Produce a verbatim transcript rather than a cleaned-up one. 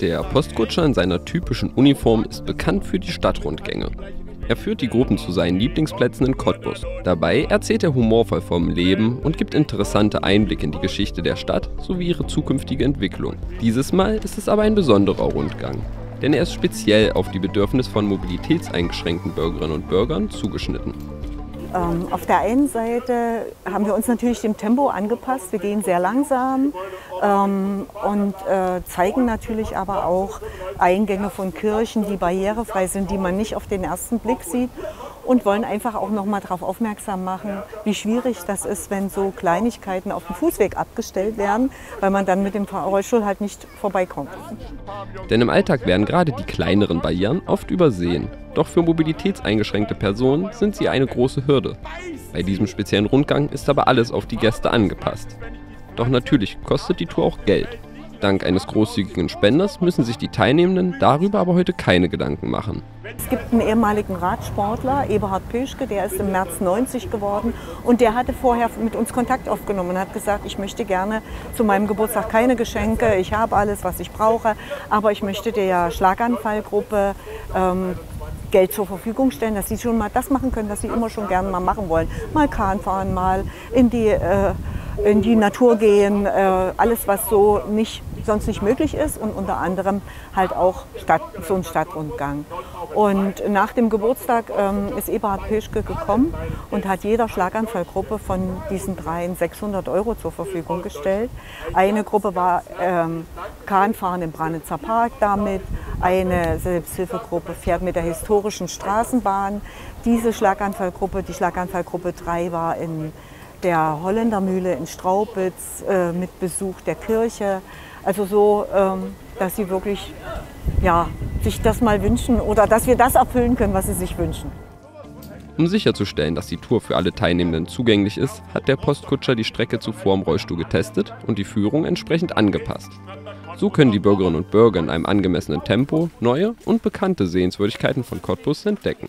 Der Postkutscher in seiner typischen Uniform ist bekannt für die Stadtrundgänge. Er führt die Gruppen zu seinen Lieblingsplätzen in Cottbus. Dabei erzählt er humorvoll vom Leben und gibt interessante Einblicke in die Geschichte der Stadt sowie ihre zukünftige Entwicklung. Dieses Mal ist es aber ein besonderer Rundgang, denn er ist speziell auf die Bedürfnisse von mobilitätseingeschränkten Bürgerinnen und Bürgern zugeschnitten. Auf der einen Seite haben wir uns natürlich dem Tempo angepasst. Wir gehen sehr langsam ähm, und äh, zeigen natürlich aber auch Eingänge von Kirchen, die barrierefrei sind, die man nicht auf den ersten Blick sieht, und wollen einfach auch noch mal darauf aufmerksam machen, wie schwierig das ist, wenn so Kleinigkeiten auf dem Fußweg abgestellt werden, weil man dann mit dem Rollstuhl halt nicht vorbeikommt. Denn im Alltag werden gerade die kleineren Barrieren oft übersehen. Doch für mobilitätseingeschränkte Personen sind sie eine große Hürde. Bei diesem speziellen Rundgang ist aber alles auf die Gäste angepasst. Doch natürlich kostet die Tour auch Geld. Dank eines großzügigen Spenders müssen sich die Teilnehmenden darüber aber heute keine Gedanken machen. Es gibt einen ehemaligen Radsportler, Eberhard Pischke, der ist im März neunzig geworden, und der hatte vorher mit uns Kontakt aufgenommen und hat gesagt, ich möchte gerne zu meinem Geburtstag keine Geschenke, ich habe alles, was ich brauche, aber ich möchte der Schlaganfallgruppe ähm, Geld zur Verfügung stellen, dass sie schon mal das machen können, was sie immer schon gerne mal machen wollen. Mal Kahn fahren, mal in die, äh, in die Natur gehen, äh, alles, was so nicht, sonst nicht möglich ist, und unter anderem halt auch Stadt, so ein Stadtrundgang. Und nach dem Geburtstag ähm, ist Eberhard Pischke gekommen und hat jeder Schlaganfallgruppe von diesen dreien sechshundert Euro zur Verfügung gestellt. Eine Gruppe war ähm, Kahnfahren im Branitzer Park damit, eine Selbsthilfegruppe fährt mit der historischen Straßenbahn. Diese Schlaganfallgruppe, die Schlaganfallgruppe drei, war in der Holländermühle in Straubitz äh, mit Besuch der Kirche. Also so, ähm, dass sie wirklich ja, sich das mal wünschen oder dass wir das erfüllen können, was sie sich wünschen. Um sicherzustellen, dass die Tour für alle Teilnehmenden zugänglich ist, hat der Postkutscher die Strecke zuvor im Rollstuhl getestet und die Führung entsprechend angepasst. So können die Bürgerinnen und Bürger in einem angemessenen Tempo neue und bekannte Sehenswürdigkeiten von Cottbus entdecken.